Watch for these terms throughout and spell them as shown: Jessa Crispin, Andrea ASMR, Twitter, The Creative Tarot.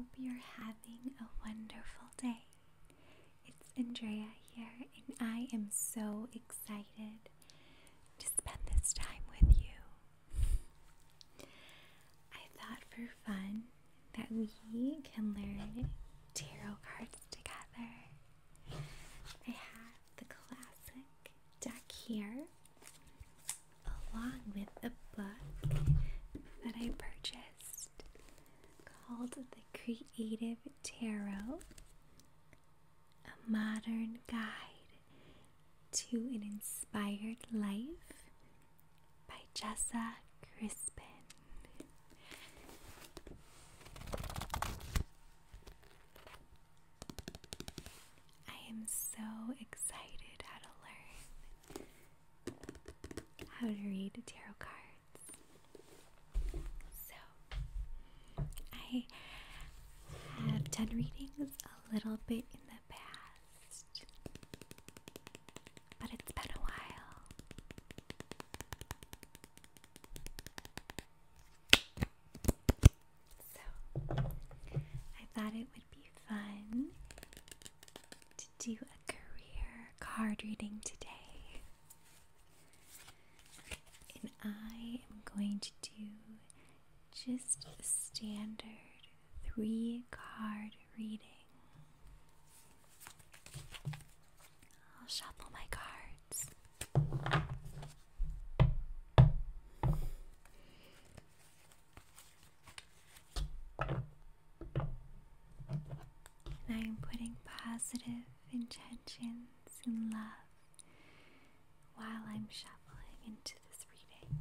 hope you're having a wonderful day. It's Andrea here, and I am so excited to spend this time with you. I thought for fun that we can learn tarot cards together. I have the classic deck here, along with a book that I purchased called The Creative Tarot, a modern guide to an inspired life by Jessa Crispin. I am so excited how to learn how to read tarot cards. I have done readings a little bit in the past, but it's been a while. So, I thought it would be fun to do a career card reading today. And I am going to do just a standard 3-card reading. I'll shuffle my cards. And I'm putting positive intentions and love while I'm shuffling into this reading.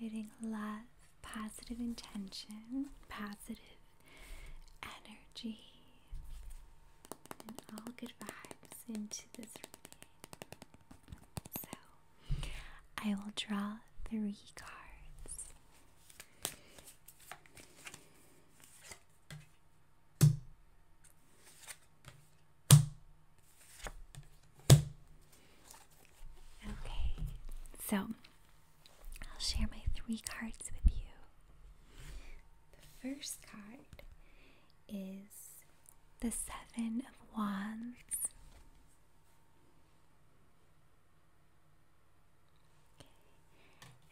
Getting love, positive intention, positive energy, and all good vibes into this reading. So, I will draw 3 cards. Okay, so I'll share my 3 cards with you. The first card is the 7 of Wands.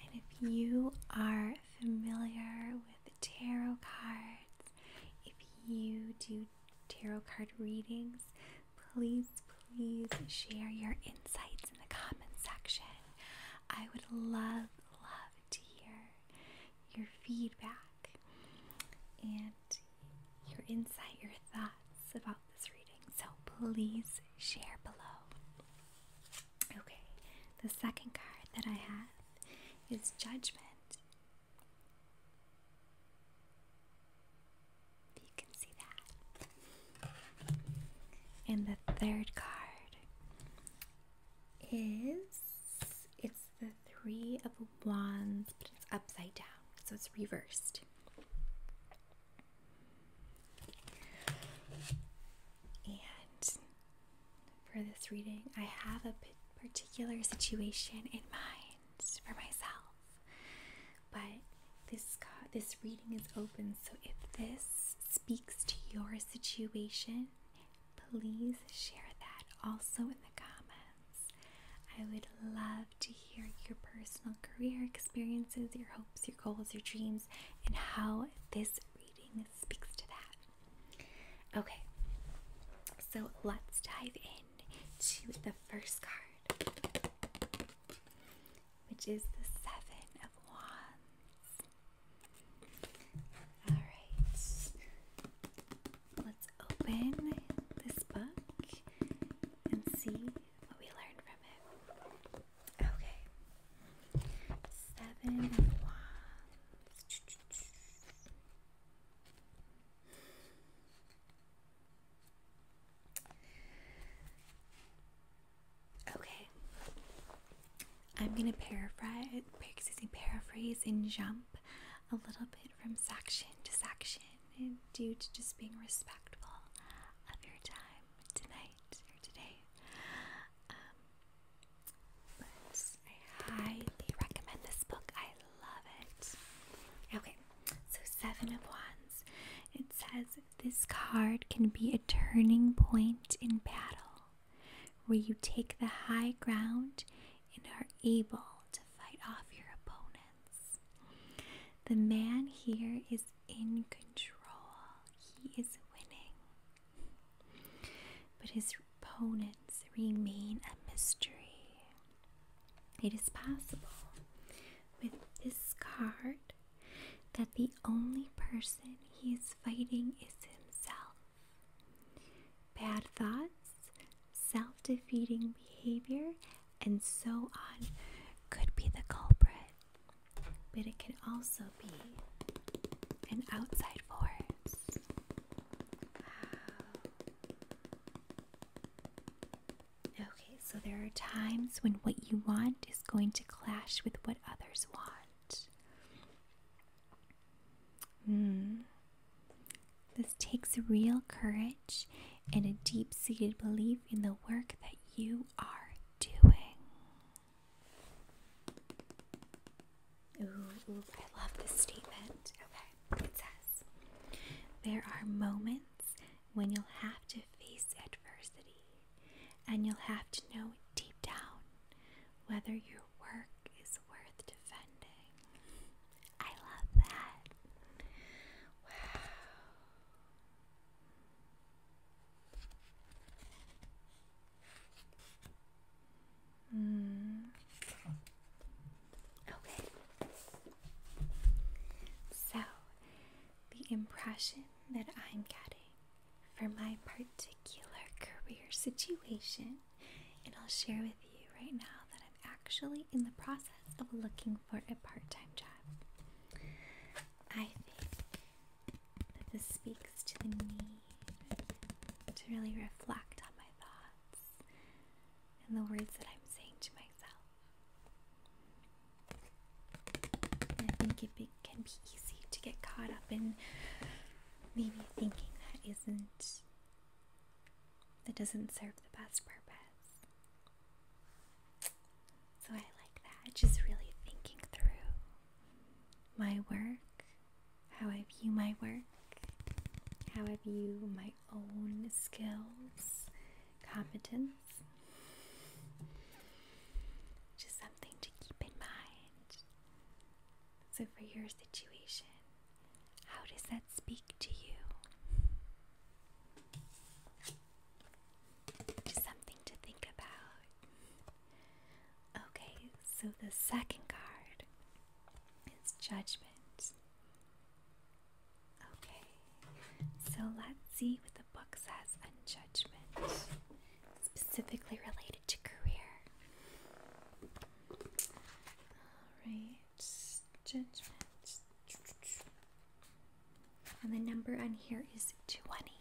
And if you are familiar with tarot cards, if you do tarot card readings, please share your insights in the comment section. I would love to hear your feedback and your insight, your thoughts about this reading. So please share below. Okay, the second card that I have is Judgment. You can see that. And the third card is the 3 of Wands, but it's upside down, so it's reversed. And for this reading, I have a particular situation in mind for myself, but this reading is open, so if this speaks to your situation, please share that also in the comments. I would love to hear your personal career experiences, your hopes, your goals, your dreams, and how this reading speaks to that. Okay, so let's dive in to the first card, which is the 7 of Wands. I'm going to paraphrase and jump a little bit from section to section due to just being respectful of your time tonight or today. But I highly recommend this book. I love it. Okay, so Seven of Wands. It says this card can be a turning point in battle where you take the high ground and are able to fight off your opponents. The man here is in control. He is winning. But his opponents remain a mystery. It is possible with this card that the only person he is fighting is himself. Bad thoughts, self-defeating behavior, and so on could be the culprit, but it can also be an outside force. Wow. Okay, so there are times when what you want is going to clash with what others want. This takes real courage and a deep-seated belief in the work that you are. Ooh, I love this statement. Okay, it says, there are moments when you'll have to face adversity, and you'll have to know deep down whether your work is worth defending. I love that. Wow. Impression that I'm getting for my particular career situation, and I'll share with you right now that I'm actually in the process of looking for a part-time job. I think that this speaks to the need to really reflect on my thoughts and the words that I'm saying to myself. And I think it can be easy to get caught up in maybe thinking that doesn't serve the best purpose. So I like that, just really thinking through my work, how I view my work, how I view my own skills, competence. Just something to keep in mind. So for your situation, how does that speak to you? Just something to think about. Okay, so the second card is Judgment. Okay, so let's see what the book says on judgment, specifically related to career. Alright, Judgment. And the number on here is 20.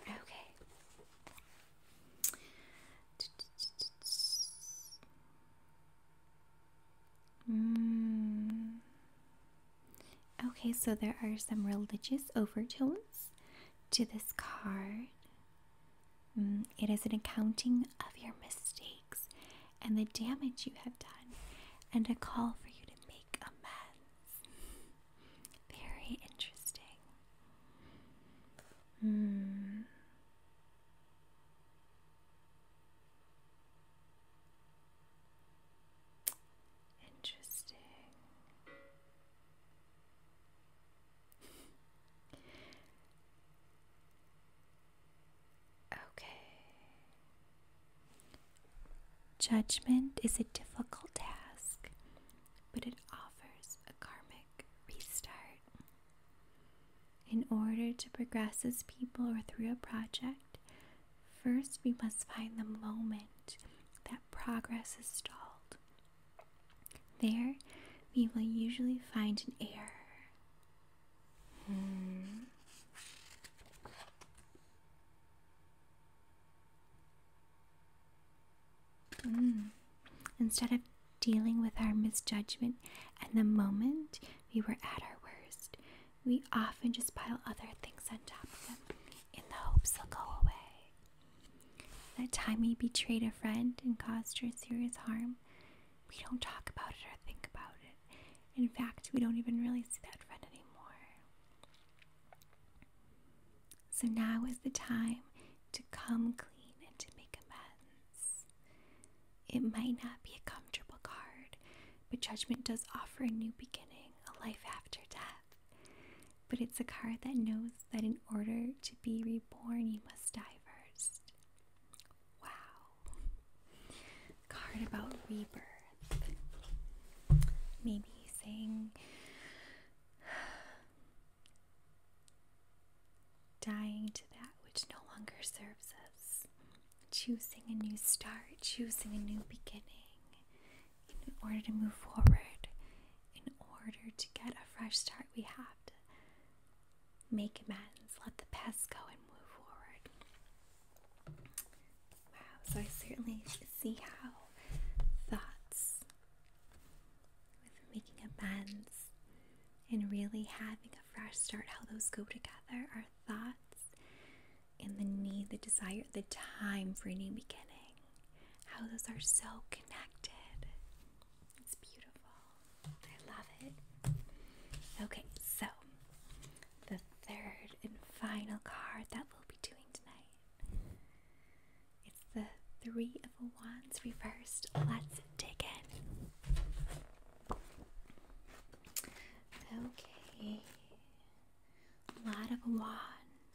Okay. Okay, so there are some religious overtones to this card. It is an accounting of your mistakes and the damage you have done, and a call for you to make amends. Very interesting. Interesting. Judgment is a difficult task, but it offers a karmic restart. In order to progress as people or through a project, first we must find the moment that progress is stalled. There, we will usually find an error. instead of dealing with our misjudgment and the moment we were at our worst, we often just pile other things on top of them in the hopes they'll go away. That time we betrayed a friend and caused her serious harm, we don't talk about it or think about it. In fact, we don't even really see that friend anymore. So now is the time to come clean and to make amends. It might not be a comfortable card, but Judgment does offer a new beginning, a life after death. But it's a card that knows that in order to be reborn, you must die first. Wow. Card about rebirth. Maybe saying dying to that which no longer serves us, choosing a new start, choosing a new beginning in order to move forward, in order to get a fresh start. We have to make amends, let the past go and move forward. Wow, so I certainly see how thoughts with making amends and really having a fresh start, how those go together, our thoughts and the need, the desire, the time for a new beginning, how those are so connected. It's beautiful. I love it. Okay, so the third and final card that we'll be doing tonight, it's the Three of Wands reversed. Let's dig in. Okay, a lot of wand,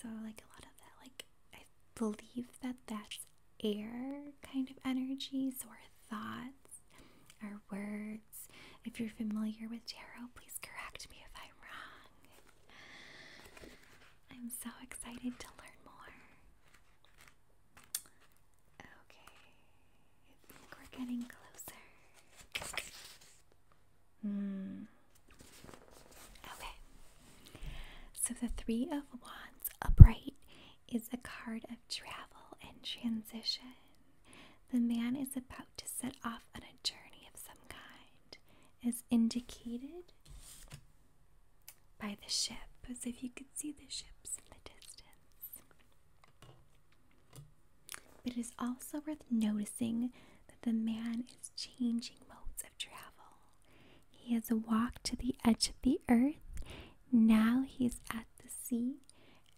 so like a lot of that, like I believe that that's air kind of energy, so our thoughts, our words. If you're familiar with tarot, please correct me if I'm wrong. I'm so excited to learn more. Okay, I think we're getting closer. So the Three of Wands upright is a card of travel and transition. The man is about to set off on a journey of some kind, as indicated by the ship, as if you could see the ships in the distance. But it is also worth noticing that the man is changing modes of travel. He has walked to the edge of the earth. Now he is at the sea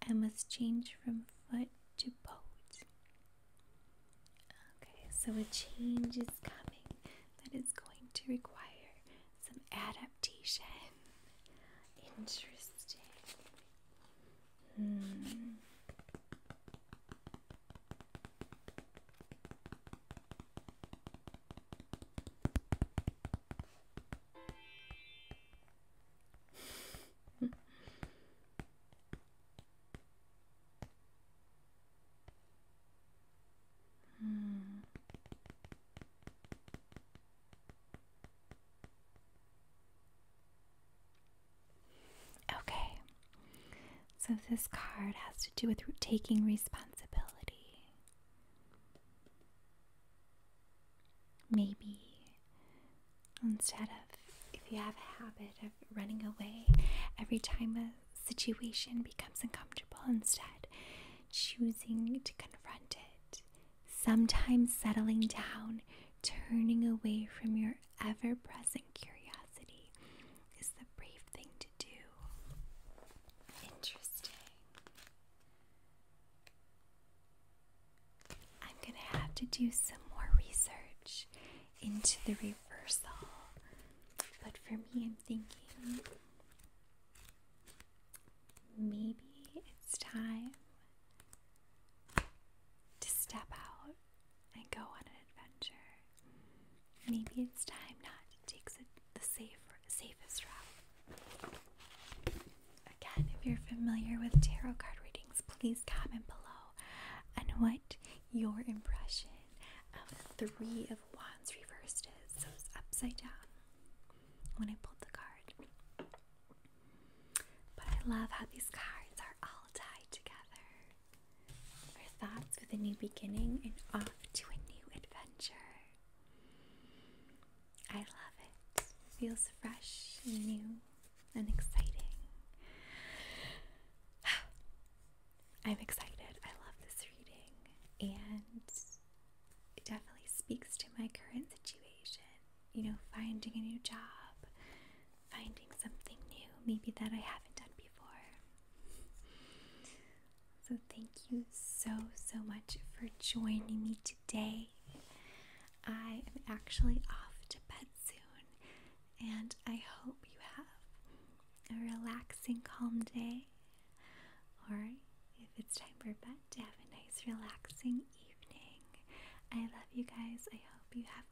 and must change from foot to boat. Okay, so a change is coming that is going to require some adaptation. Interesting. So this card has to do with taking responsibility. Maybe instead of, if you have a habit of running away every time a situation becomes uncomfortable, instead choosing to confront it. Sometimes settling down, turning away from your ever-present curiosity is the brave thing to do. Interesting. To do some more research into the reversal, but for me, I'm thinking maybe it's time to step out and go on an adventure. Maybe it's time not to take the safest route. Again, if you're familiar with tarot card readings, please comment below on what your impression of the Three of Wands reversed is. So it's upside down when I pulled the card. But I love how these cards are all tied together. Our thoughts with a new beginning and off to a new adventure. feels fresh and new and exciting. I'm excited. I love this reading, and it definitely speaks to my current situation. You know, finding a new job, finding something new, maybe that I haven't done before. So thank you so much for joining me today. I am actually off to bed soon, and I hope you have a relaxing, calm day, or if it's time for bed, to have a nice, relaxing evening. I love you guys. I hope you have